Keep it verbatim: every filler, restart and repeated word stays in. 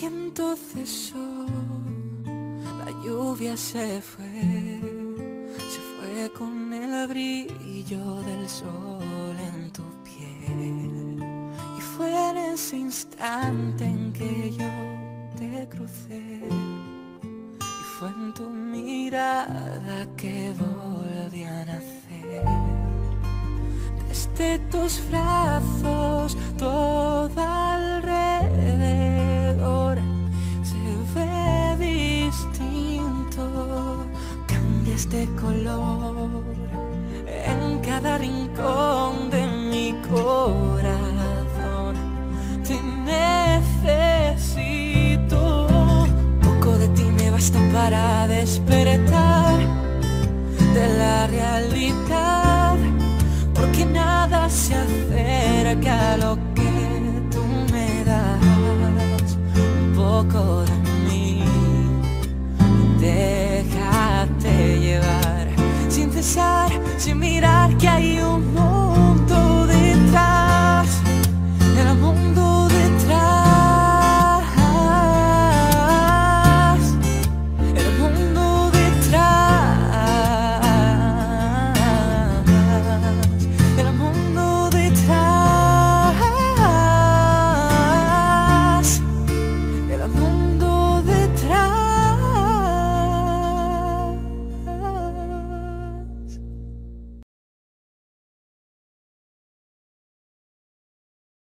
viento cesó, la lluvia se fue, se fue con el brillo del sol en tu piel. Y fue en ese instante en que yo te crucé, y fue en tu mirada que volví a nacer. Desde tus brazos todo alrededor se ve distinto, cambias de color en cada rincón de mi corazón. Te necesito, poco de ti me basta para despertar de la realidad, porque nada se acerca a lo que tú me das. Un poco de mí, déjate llevar, sin cesar, sin mirar que hay un